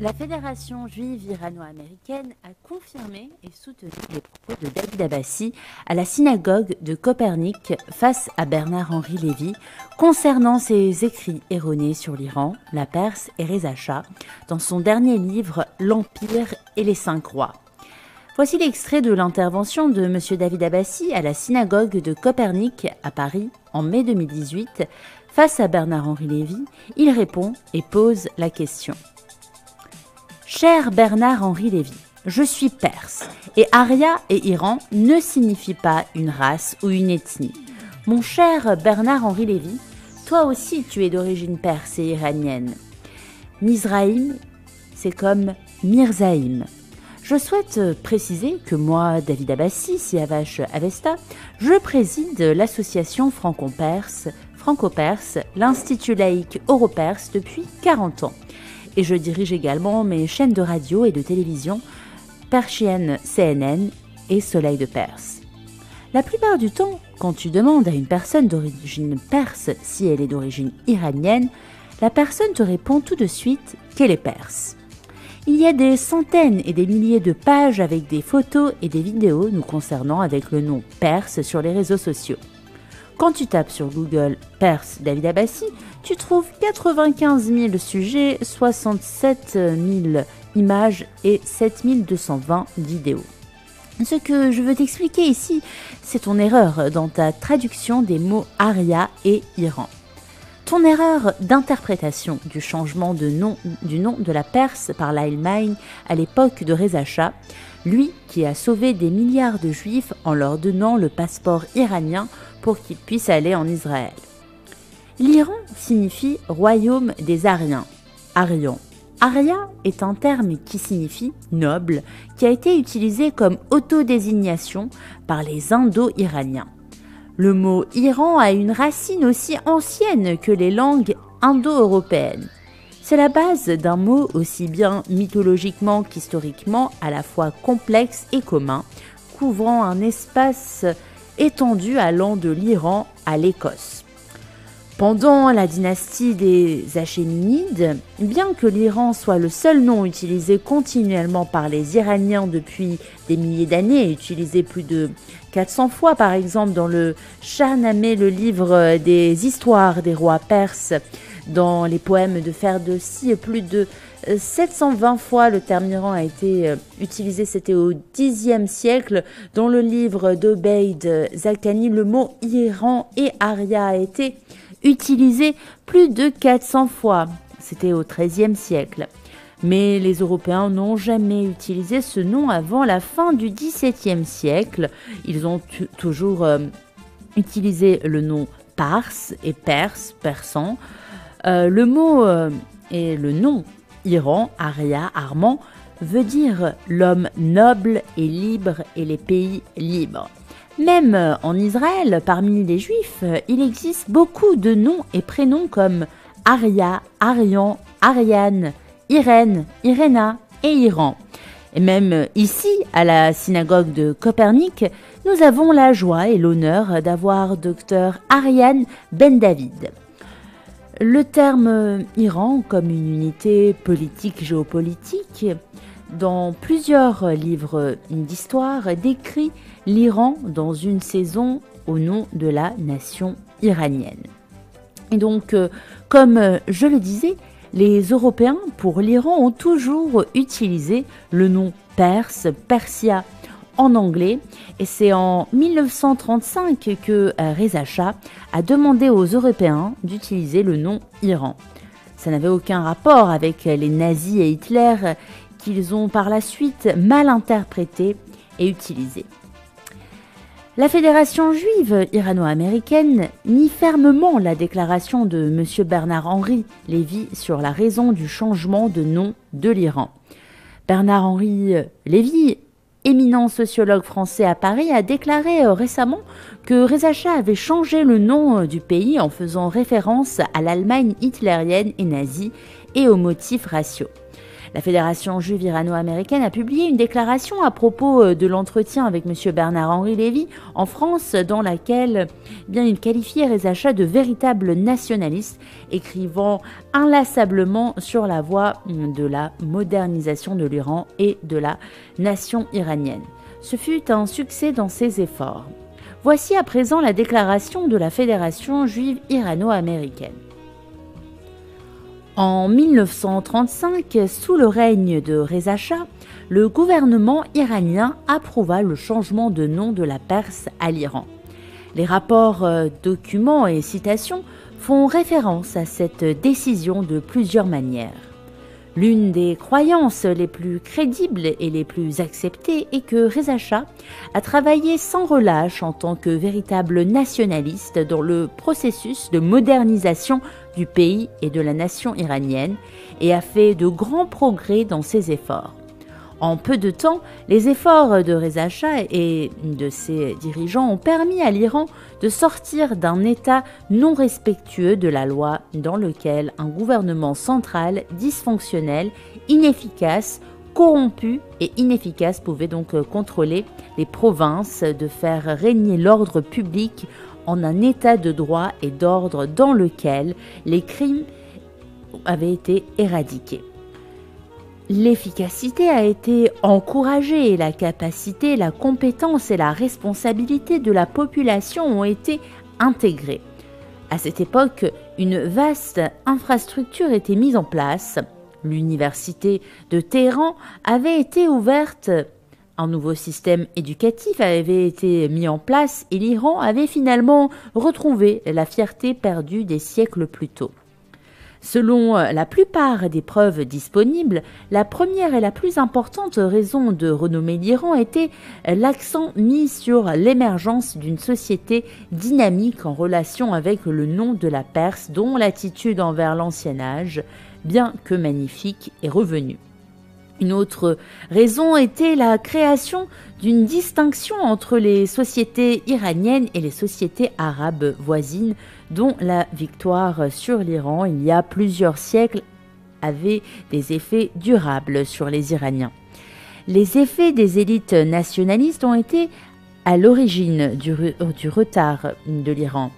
La Fédération juive irano-américaine a confirmé et soutenu les propos de David Abbasi à la synagogue de Copernic face à Bernard-Henri Lévy concernant ses écrits erronés sur l'Iran, la Perse et Reza Shah dans son dernier livre « L'Empire et les cinq rois ». Voici l'extrait de l'intervention de M. David Abbasi à la synagogue de Copernic à Paris en mai 2018. Face à Bernard-Henri Lévy, il répond et pose la question. Cher Bernard-Henri Lévy, je suis perse et Arya et Iran ne signifient pas une race ou une ethnie. Mon cher Bernard-Henri Lévy, toi aussi tu es d'origine perse et iranienne. Mizraïm, c'est comme Mirzaïm. Je souhaite préciser que moi, David Abbasi, Siavash Avesta, je préside l'association franco-perse, l'Institut laïque euro-perse depuis 40 ans. Et je dirige également mes chaînes de radio et de télévision Persienne CNN et Soleil de Perse. La plupart du temps, quand tu demandes à une personne d'origine perse si elle est d'origine iranienne, la personne te répond tout de suite qu'elle est perse. Il y a des centaines et des milliers de pages avec des photos et des vidéos nous concernant avec le nom perse sur les réseaux sociaux. Quand tu tapes sur Google « Perse David Abbasi », tu trouves 95 000 sujets, 67 000 images et 7220 vidéos. Ce que je veux t'expliquer ici, c'est ton erreur dans ta traduction des mots « Arya » et « Iran ». Ton erreur d'interprétation du changement du nom de la Perse par l'Allemagne à l'époque de Reza Shah, lui qui a sauvé des milliards de juifs en leur donnant le passeport iranien pour qu'ils puissent aller en Israël. L'Iran signifie « royaume des Aryens », Aryan. Arya est un terme qui signifie « noble », qui a été utilisé comme autodésignation par les Indo-Iraniens. Le mot « Iran » a une racine aussi ancienne que les langues indo-européennes. C'est la base d'un mot aussi bien mythologiquement qu'historiquement, à la fois complexe et commun, couvrant un espace étendu allant de l'Iran à l'Écosse. Pendant la dynastie des Achéménides, bien que l'Iran soit le seul nom utilisé continuellement par les Iraniens depuis des milliers d'années, utilisé plus de 400 fois par exemple dans le Shahnamé, le livre des histoires des rois perses, dans les poèmes de Ferdowsi, plus de 720 fois le terme Iran a été utilisé, c'était au Xe siècle. Dans le livre d'Obeid Zakani, le mot Iran et Arya a été utilisé plus de 400 fois, c'était au XIIIe siècle. Mais les Européens n'ont jamais utilisé ce nom avant la fin du XVIIe siècle. Ils ont toujours utilisé le nom Parse et Perse, persan. Le mot et le nom Iran, Arya, Arman, veut dire l'homme noble et libre et les pays libres. Même en Israël, parmi les Juifs, il existe beaucoup de noms et prénoms comme Arya, Arian, Ariane, Irène, Irena et Iran. Et même ici, à la synagogue de Copernic, nous avons la joie et l'honneur d'avoir Dr Ariane Ben David. Le terme Iran comme une unité politique-géopolitique, dans plusieurs livres d'histoire, décrit l'Iran dans une saison au nom de la nation iranienne. Et donc, comme je le disais, les Européens pour l'Iran ont toujours utilisé le nom perse, Persia en anglais, et c'est en 1935 que Reza Shah a demandé aux Européens d'utiliser le nom Iran. Ça n'avait aucun rapport avec les nazis et Hitler qu'ils ont par la suite mal interprété et utilisé. La Fédération juive irano-américaine nie fermement la déclaration de M. Bernard-Henri Lévy sur la raison du changement de nom de l'Iran. Bernard-Henri Lévy, éminent sociologue français à Paris, a déclaré récemment que Reza Shah avait changé le nom du pays en faisant référence à l'Allemagne hitlérienne et nazie et aux motifs raciaux. La Fédération juive irano-américaine a publié une déclaration à propos de l'entretien avec M. Bernard-Henri Lévy en France, dans laquelle il qualifiait Reza Shah de véritable nationaliste, écrivant inlassablement sur la voie de la modernisation de l'Iran et de la nation iranienne. Ce fut un succès dans ses efforts. Voici à présent la déclaration de la Fédération juive irano-américaine. En 1935, sous le règne de Reza Shah, le gouvernement iranien approuva le changement de nom de la Perse à l'Iran. Les rapports, documents et citations font référence à cette décision de plusieurs manières. L'une des croyances les plus crédibles et les plus acceptées est que Reza Shah a travaillé sans relâche en tant que véritable nationaliste dans le processus de modernisation du pays et de la nation iranienne et a fait de grands progrès dans ses efforts. En peu de temps, les efforts de Reza Shah et de ses dirigeants ont permis à l'Iran de sortir d'un état non respectueux de la loi dans lequel un gouvernement central, dysfonctionnel, inefficace, corrompu et inefficace pouvait donc contrôler les provinces, de faire régner l'ordre public en un état de droit et d'ordre dans lequel les crimes avaient été éradiqués. L'efficacité a été encouragée et la capacité, la compétence et la responsabilité de la population ont été intégrées. À cette époque, une vaste infrastructure était mise en place. L'université de Téhéran avait été ouverte, un nouveau système éducatif avait été mis en place et l'Iran avait finalement retrouvé la fierté perdue des siècles plus tôt. Selon la plupart des preuves disponibles, la première et la plus importante raison de renommer l'Iran était l'accent mis sur l'émergence d'une société dynamique en relation avec le nom de la Perse, dont l'attitude envers l'ancien âge, bien que magnifique, est revenue. Une autre raison était la création d'une distinction entre les sociétés iraniennes et les sociétés arabes voisines, dont la victoire sur l'Iran il y a plusieurs siècles avait des effets durables sur les Iraniens. Les effets des élites nationalistes ont été à l'origine du retard de l'Iran.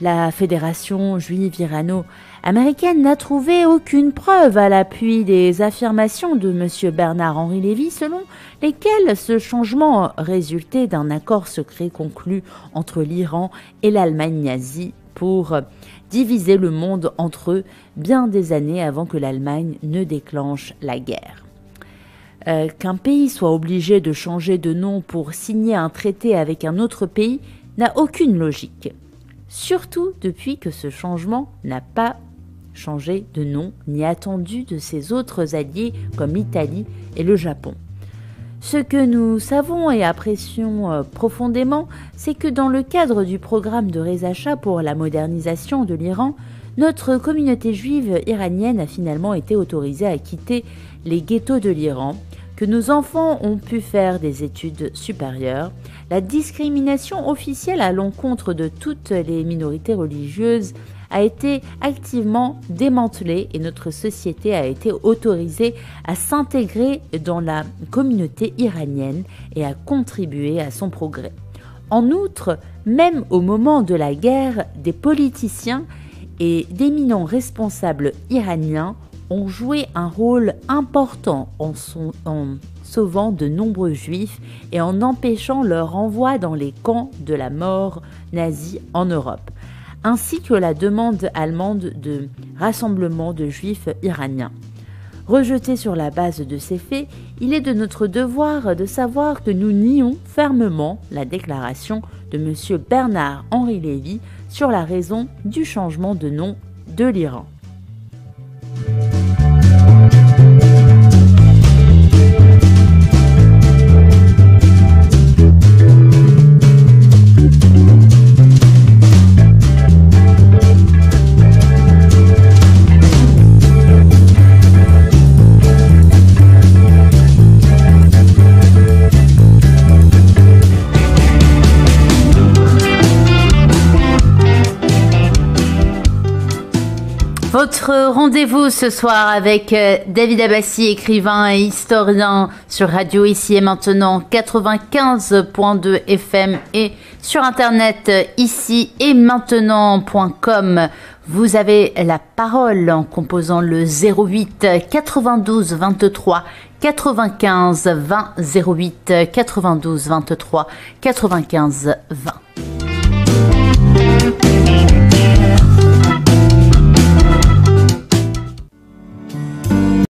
La Fédération juive irano-américaine n'a trouvé aucune preuve à l'appui des affirmations de M. Bernard-Henri Lévy selon lesquelles ce changement résultait d'un accord secret conclu entre l'Iran et l'Allemagne nazie pour diviser le monde entre eux bien des années avant que l'Allemagne ne déclenche la guerre. Qu'un pays soit obligé de changer de nom pour signer un traité avec un autre pays n'a aucune logique. Surtout depuis que ce changement n'a pas changé de nom ni attendu de ses autres alliés comme l'Italie et le Japon. Ce que nous savons et apprécions profondément, c'est que dans le cadre du programme de Reza Shah pour la modernisation de l'Iran, notre communauté juive iranienne a finalement été autorisée à quitter les ghettos de l'Iran, que nos enfants ont pu faire des études supérieures, la discrimination officielle à l'encontre de toutes les minorités religieuses a été activement démantelée et notre société a été autorisée à s'intégrer dans la communauté iranienne et à contribuer à son progrès. En outre, même au moment de la guerre, des politiciens et d'éminents responsables iraniens ont joué un rôle important en sauvant de nombreux juifs et en empêchant leur envoi dans les camps de la mort nazie en Europe, ainsi que la demande allemande de rassemblement de juifs iraniens. Rejeté sur la base de ces faits, il est de notre devoir de savoir que nous nions fermement la déclaration de M. Bernard-Henri Lévy sur la raison du changement de nom de l'Iran. Votre rendez-vous ce soir avec David Abbasi, écrivain et historien, sur Radio Ici et Maintenant 95.2 FM et sur internet ici-et-maintenant.com. Vous avez la parole en composant le 08 92 23 95 20 08 92 23 95 20.